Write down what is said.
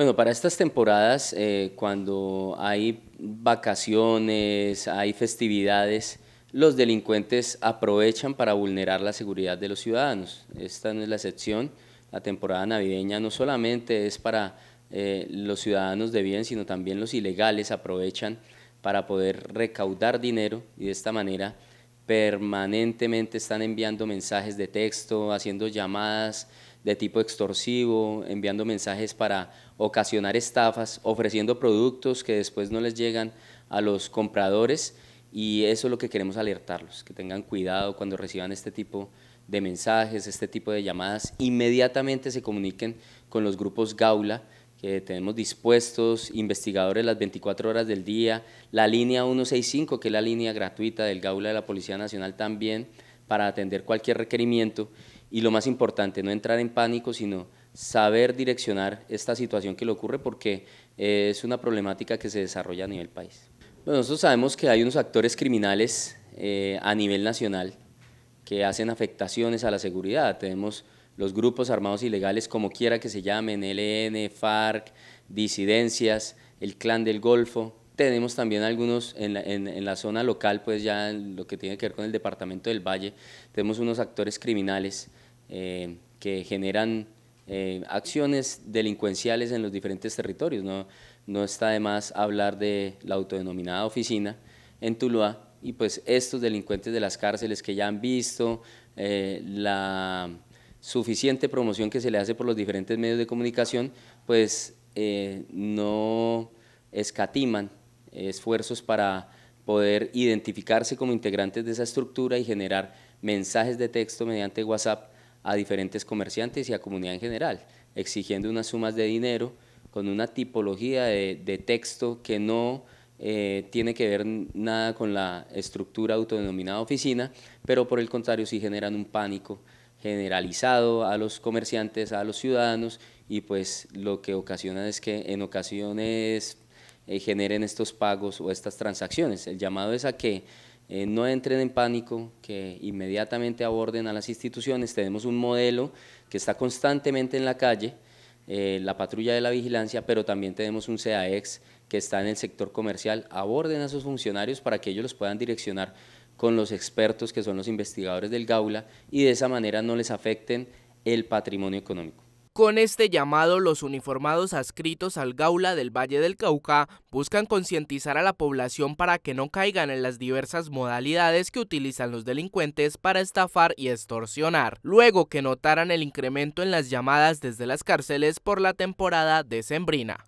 Bueno, para estas temporadas, cuando hay vacaciones, hay festividades, los delincuentes aprovechan para vulnerar la seguridad de los ciudadanos. Esta no es la excepción. La temporada navideña no solamente es para los ciudadanos de bien, sino también los ilegales aprovechan para poder recaudar dinero y de esta manera permanentemente están enviando mensajes de texto, haciendo llamadas de tipo extorsivo, enviando mensajes para ocasionar estafas, ofreciendo productos que después no les llegan a los compradores, y eso es lo que queremos alertarlos, que tengan cuidado cuando reciban este tipo de mensajes, este tipo de llamadas, inmediatamente se comuniquen con los grupos GAULA, que tenemos dispuestos, investigadores las 24 horas del día, la línea 165, que es la línea gratuita del GAULA de la Policía Nacional también, para atender cualquier requerimiento, y lo más importante, no entrar en pánico, sino saber direccionar esta situación que le ocurre, porque es una problemática que se desarrolla a nivel país. Bueno, nosotros sabemos que hay unos actores criminales a nivel nacional que hacen afectaciones a la seguridad. Tenemos los grupos armados ilegales, como quiera que se llamen, LN, FARC, disidencias, el Clan del Golfo. Tenemos también algunos en la zona local, pues ya en lo que tiene que ver con el departamento del Valle, tenemos unos actores criminales que generan acciones delincuenciales en los diferentes territorios. No está de más hablar de la autodenominada oficina en Tuluá, y pues estos delincuentes de las cárceles que ya han visto la suficiente promoción que se le hace por los diferentes medios de comunicación, pues no escatiman esfuerzos para poder identificarse como integrantes de esa estructura y generar mensajes de texto mediante WhatsApp a diferentes comerciantes y a comunidad en general, exigiendo unas sumas de dinero con una tipología de texto que no tiene que ver nada con la estructura autodenominada oficina, pero por el contrario sí generan un pánico generalizado a los comerciantes, a los ciudadanos, y pues lo que ocasiona es que en ocasiones generen estos pagos o estas transacciones. El llamado es a que no entren en pánico, que inmediatamente aborden a las instituciones. Tenemos un modelo que está constantemente en la calle, la patrulla de la vigilancia, pero también tenemos un CAEX que está en el sector comercial. Aborden a sus funcionarios para que ellos los puedan direccionar con los expertos que son los investigadores del GAULA, y de esa manera no les afecten el patrimonio económico. Con este llamado, los uniformados adscritos al GAULA del Valle del Cauca buscan concientizar a la población para que no caigan en las diversas modalidades que utilizan los delincuentes para estafar y extorsionar, luego que notaran el incremento en las llamadas desde las cárceles por la temporada decembrina.